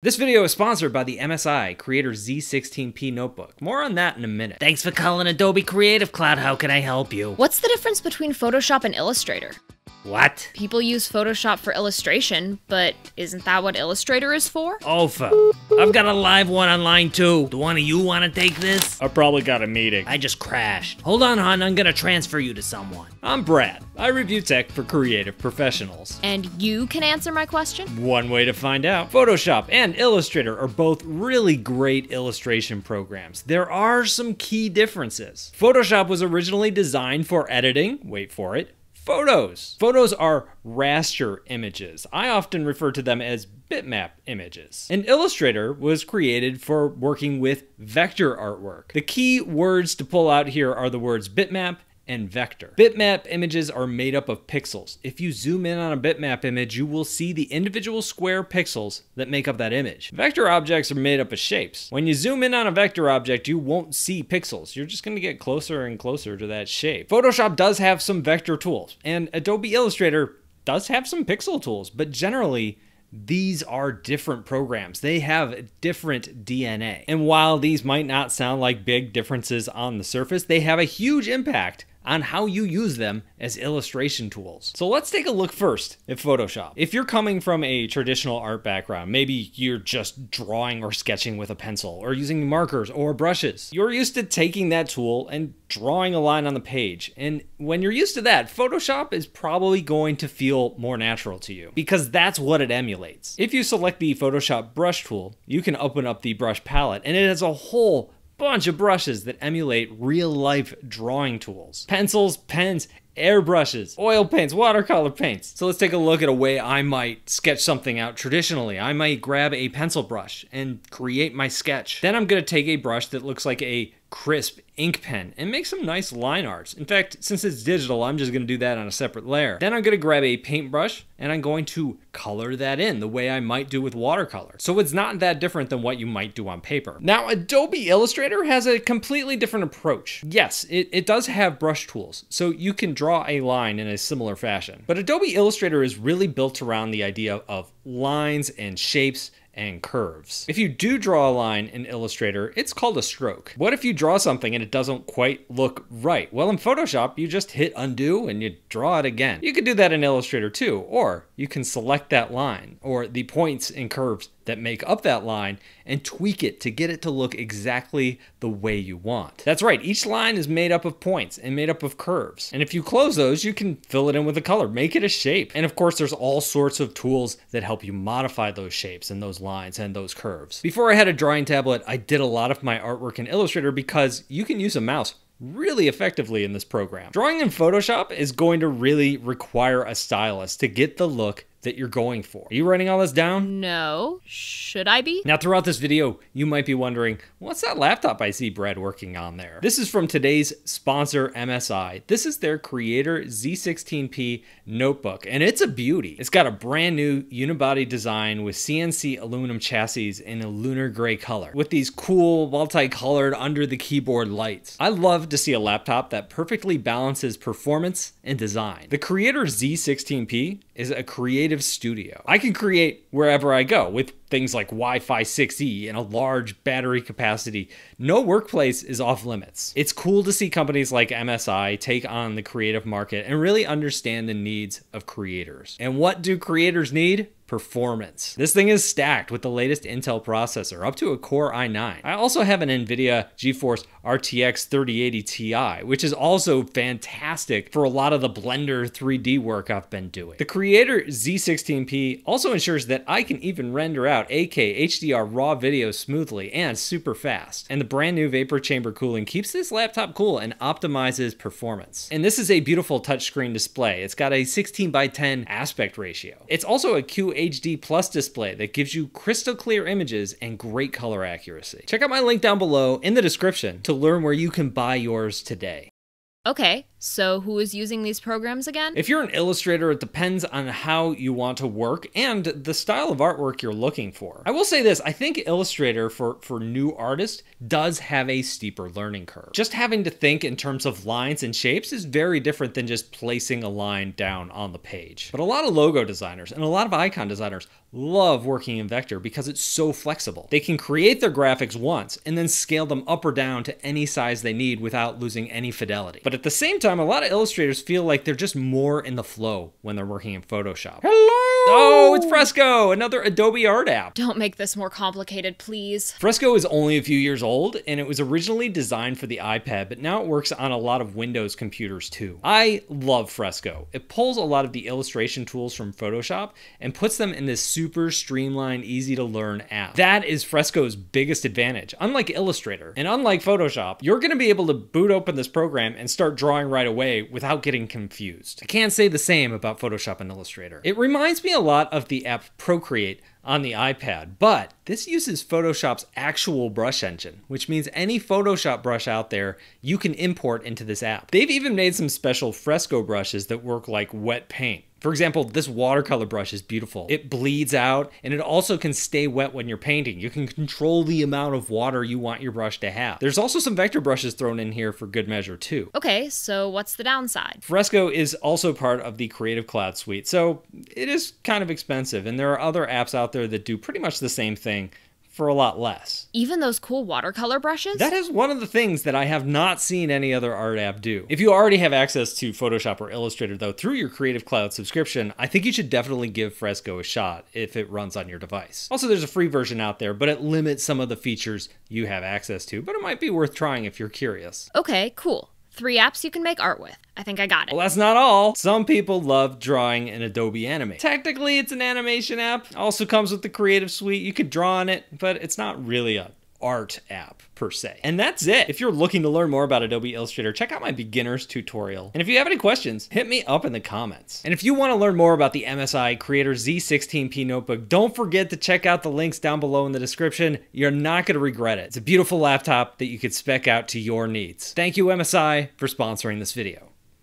This video is sponsored by the MSI Creator Z16P notebook. More on that in a minute. Thanks for calling Adobe Creative Cloud. How can I help you? What's the difference between Photoshop and Illustrator? What? People use Photoshop for illustration, but isn't that what Illustrator is for? Oh, fuck. I've got a live one online too. Do one of you want to take this? I probably got a meeting. I just crashed. Hold on, hon. I'm gonna transfer you to someone. I'm Brad. I review tech for creative professionals. And you can answer my question? One way to find out. Photoshop and Illustrator are both really great illustration programs. There are some key differences. Photoshop was originally designed for editing, wait for it, photos. Photos are raster images. I often refer to them as bitmap images. And Illustrator was created for working with vector artwork. The key words to pull out here are the words bitmap and vector. Bitmap images are made up of pixels. If you zoom in on a bitmap image, you will see the individual square pixels that make up that image. Vector objects are made up of shapes. When you zoom in on a vector object, you won't see pixels. You're just gonna get closer and closer to that shape. Photoshop does have some vector tools, and Adobe Illustrator does have some pixel tools, but generally, these are different programs. They have different DNA. And while these might not sound like big differences on the surface, they have a huge impact on how you use them as illustration tools. So let's take a look first at Photoshop. If you're coming from a traditional art background, maybe you're just drawing or sketching with a pencil or using markers or brushes. You're used to taking that tool and drawing a line on the page. And when you're used to that, Photoshop is probably going to feel more natural to you because that's what it emulates. If you select the Photoshop brush tool, you can open up the brush palette and it has a whole bunch of brushes that emulate real-life drawing tools. Pencils, pens, airbrushes, oil paints, watercolor paints. So let's take a look at a way I might sketch something out traditionally. I might grab a pencil brush and create my sketch. Then I'm gonna take a brush that looks like a crisp ink pen and make some nice line arts. In fact, since it's digital, I'm just gonna do that on a separate layer. Then I'm gonna grab a paintbrush and I'm going to color that in the way I might do with watercolor. So it's not that different than what you might do on paper. Now, Adobe Illustrator has a completely different approach. Yes, it does have brush tools, so you can draw a line in a similar fashion. But Adobe Illustrator is really built around the idea of lines and shapes and curves. If you do draw a line in Illustrator, it's called a stroke. What if you draw something and it doesn't quite look right? Well, in Photoshop, you just hit undo and you draw it again. You could do that in Illustrator too, or you can select that line or the points and curves that make up that line and tweak it to get it to look exactly the way you want. That's right, each line is made up of points and made up of curves. And if you close those, you can fill it in with a color, make it a shape. And of course, there's all sorts of tools that help you modify those shapes and those lines and those curves. Before I had a drawing tablet, I did a lot of my artwork in Illustrator because you can use a mouse really effectively in this program. Drawing in Photoshop is going to really require a stylus to get the look that you're going for. Are you writing all this down? No. Should I be? Now, throughout this video, you might be wondering, what's that laptop I see Brad working on there? This is from today's sponsor, MSI. This is their Creator Z16P notebook, and it's a beauty. It's got a brand new unibody design with CNC aluminum chassis in a lunar gray color with these cool multicolored under the keyboard lights. I love to see a laptop that perfectly balances performance and design. The Creator Z16P is a creative studio. I can create wherever I go with things like Wi-Fi 6E and a large battery capacity. No workplace is off limits. It's cool to see companies like MSI take on the creative market and really understand the needs of creators. And what do creators need? Performance. This thing is stacked with the latest Intel processor, up to a Core i9. I also have an NVIDIA GeForce RTX 3080 Ti, which is also fantastic for a lot of the Blender 3D work I've been doing. The Creator Z16P also ensures that I can even render out 8K HDR RAW videos smoothly and super fast. And the brand new vapor chamber cooling keeps this laptop cool and optimizes performance. And this is a beautiful touchscreen display. It's got a 16:10 aspect ratio. It's also a QHD Plus display that gives you crystal clear images and great color accuracy. Check out my link down below in the description to learn where you can buy yours today. Okay, So who is using these programs again? If you're an illustrator, it depends on how you want to work and the style of artwork you're looking for. I will say this, I think Illustrator for new artists does have a steeper learning curve. Just having to think in terms of lines and shapes is very different than just placing a line down on the page. But a lot of logo designers and a lot of icon designers love working in vector because it's so flexible. They can create their graphics once and then scale them up or down to any size they need without losing any fidelity. But at the same time, a lot of illustrators feel like they're just more in the flow when they're working in Photoshop. Hello! Oh, it's Fresco, another Adobe art app. Don't make this more complicated, please. Fresco is only a few years old, and it was originally designed for the iPad, but now it works on a lot of Windows computers too. I love Fresco. It pulls a lot of the illustration tools from Photoshop and puts them in this super streamlined, easy to learn app. That is Fresco's biggest advantage. Unlike Illustrator and unlike Photoshop, you're gonna be able to boot open this program and start drawing right away without getting confused. I can't say the same about Photoshop and Illustrator. It reminds me a lot of the app Procreate on the iPad, but this uses Photoshop's actual brush engine, which means any Photoshop brush out there you can import into this app. They've even made some special Fresco brushes that work like wet paint. For example, this watercolor brush is beautiful. It bleeds out and it also can stay wet when you're painting. You can control the amount of water you want your brush to have. There's also some vector brushes thrown in here for good measure too. Okay, so what's the downside? Fresco is also part of the Creative Cloud suite, so it is kind of expensive, and there are other apps out there that do pretty much the same thing for a lot less. Even those cool watercolor brushes? That is one of the things that I have not seen any other art app do. If you already have access to Photoshop or Illustrator though through your Creative Cloud subscription, I think you should definitely give Fresco a shot if it runs on your device. Also, there's a free version out there, but it limits some of the features you have access to, but it might be worth trying if you're curious. Okay, cool. 3 apps you can make art with. I think I got it. Well, that's not all. Some people love drawing in Adobe Animate. Technically, it's an animation app. Also comes with the Creative Suite. You could draw on it, but it's not really a art app per se. And that's it. If you're looking to learn more about Adobe Illustrator, check out my beginner's tutorial. And if you have any questions, hit me up in the comments. And if you want to learn more about the MSI Creator Z16P notebook, don't forget to check out the links down below in the description. You're not going to regret it. It's a beautiful laptop that you could spec out to your needs. Thank you, MSI, for sponsoring this video.